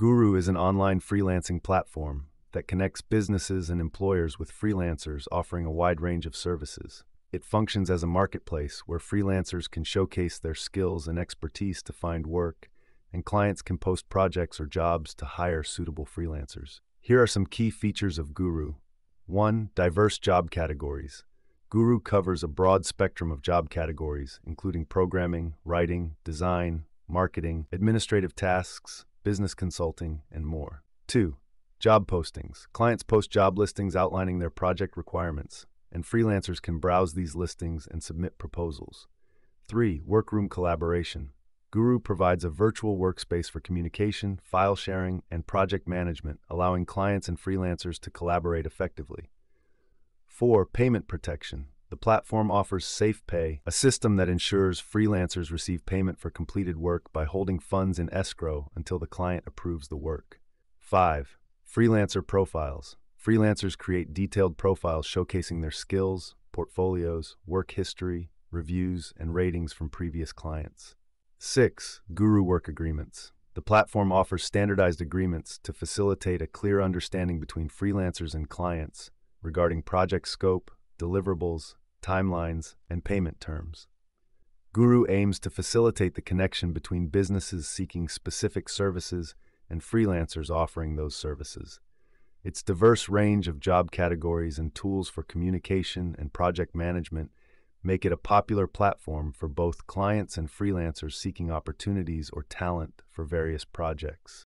Guru is an online freelancing platform that connects businesses and employers with freelancers offering a wide range of services. It functions as a marketplace where freelancers can showcase their skills and expertise to find work, and clients can post projects or jobs to hire suitable freelancers. Here are some key features of Guru. 1. Diverse job categories. Guru covers a broad spectrum of job categories, including programming, writing, design, marketing, administrative tasks, business consulting, and more. 2. Job postings. Clients post job listings outlining their project requirements, and freelancers can browse these listings and submit proposals. 3. Workroom collaboration. Guru provides a virtual workspace for communication, file sharing, and project management, allowing clients and freelancers to collaborate effectively. 4. Payment protection. The platform offers SafePay, a system that ensures freelancers receive payment for completed work by holding funds in escrow until the client approves the work. 5. Freelancer profiles. Freelancers create detailed profiles showcasing their skills, portfolios, work history, reviews, and ratings from previous clients. 6. Guru work agreements. The platform offers standardized agreements to facilitate a clear understanding between freelancers and clients regarding project scope, deliverables, timelines, and payment terms. Guru aims to facilitate the connection between businesses seeking specific services and freelancers offering those services. Its diverse range of job categories and tools for communication and project management make it a popular platform for both clients and freelancers seeking opportunities or talent for various projects.